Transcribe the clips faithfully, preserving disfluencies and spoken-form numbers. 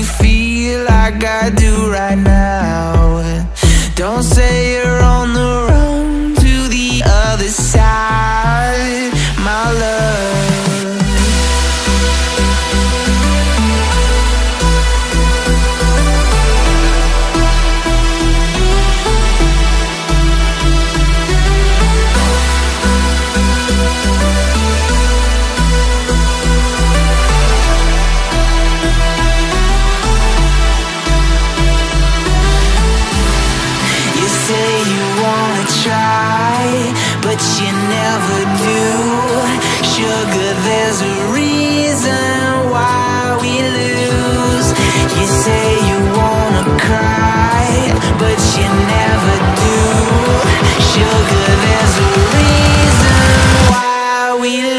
you feel like I do right now. Don't say you're on the run to the other side, my love. But you never do. Sugar, there's a reason why we lose. You say you wanna cry, but you never do. Sugar, there's a reason why we lose.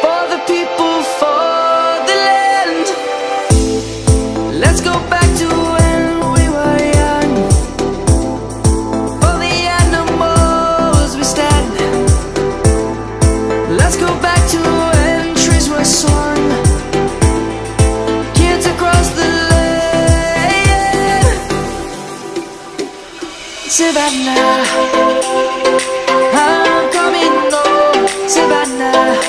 for the people, for the land. Let's go back to when we were young. For the animals we stand. Let's go back to when trees were swung. Savannah, I'm coming home. Savannah,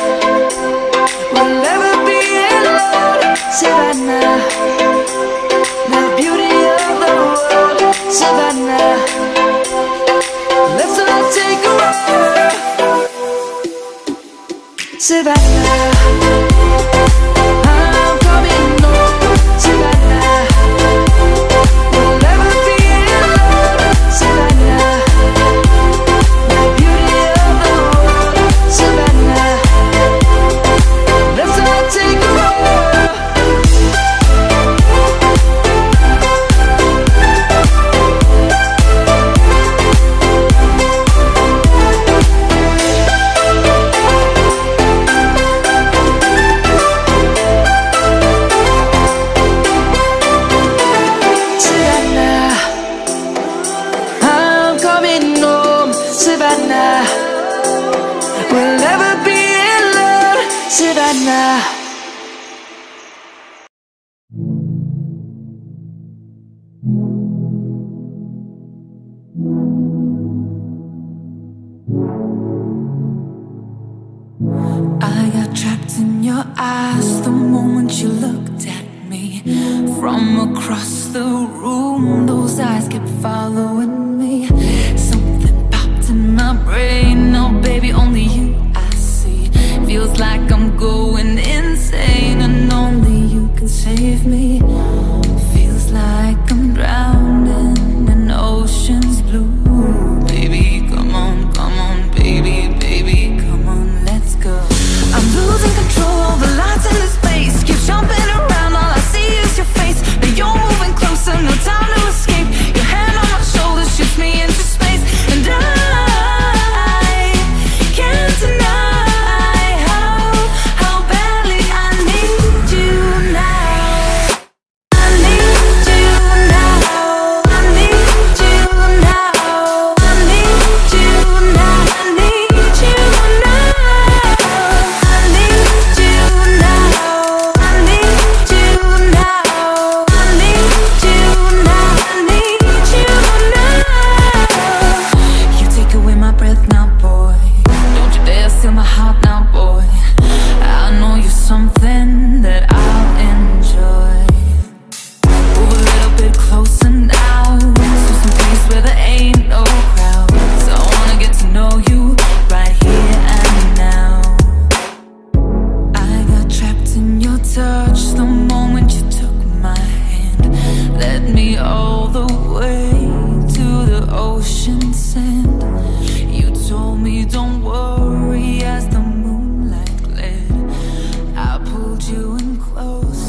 we'll never be alone. Savannah, the beauty of the world. Savannah, let's all take a walk. Savannah. Savannah, we'll never be alone. Savannah. I got trapped in your eyes the moment you looked at me. From across the room, those eyes kept following me. Brain, oh baby, only you I see. Feels like I'm going insane, and only you can save me. Feels like I'm drowning in ocean's blue. Baby, come on, come on, baby, baby, come on, let's go. I'm losing control over lights in this space. Keep jumping around, all I see is your face. Now you're moving closer, no time to escape. Your hand on my shoulder, hold you in close.